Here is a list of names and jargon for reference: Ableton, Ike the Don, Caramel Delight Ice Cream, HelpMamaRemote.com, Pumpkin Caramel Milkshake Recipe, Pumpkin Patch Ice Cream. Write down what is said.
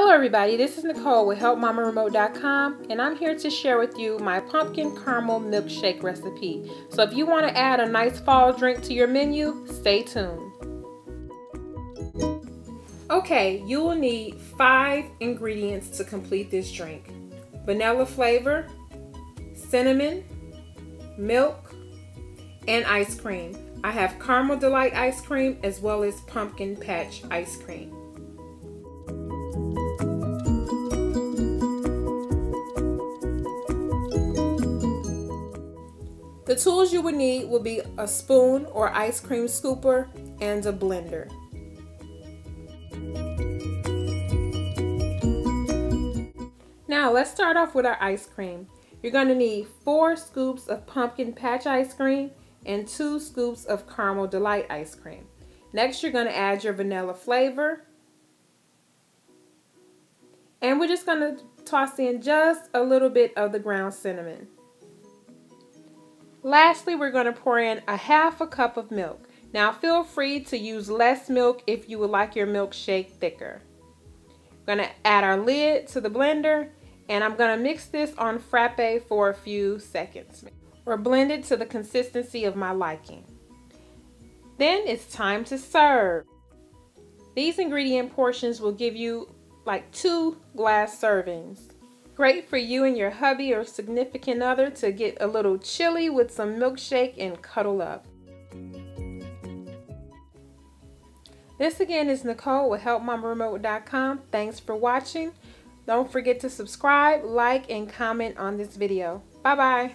Hello everybody, this is Nicole with HelpMamaRemote.com, and I'm here to share with you my Pumpkin Caramel Milkshake Recipe. So if you want to add a nice fall drink to your menu, stay tuned. Okay, you will need 5 ingredients to complete this drink. Vanilla flavor, cinnamon, milk, and ice cream. I have Caramel Delight Ice Cream as well as Pumpkin Patch Ice Cream. The tools you would need will be a spoon or ice cream scooper and a blender. Now let's start off with our ice cream. You're going to need 4 scoops of Pumpkin Patch Ice Cream and 2 scoops of Caramel Delight Ice Cream. Next you're going to add your vanilla flavor. And we're just going to toss in just a little bit of the ground cinnamon. Lastly, we're going to pour in a half a cup of milk. Now feel free to use less milk if you would like your milkshake thicker. We're going to add our lid to the blender, and I'm going to mix this on frappe for a few seconds, or blend it to the consistency of my liking. Then it's time to serve. These ingredient portions will give you like 2 glass servings. Great for you and your hubby or significant other to get a little chilly with some milkshake and cuddle up. This again is Nicole with HelpMamaRemote.com. Thanks for watching. Don't forget to subscribe, like, and comment on this video. Bye-bye.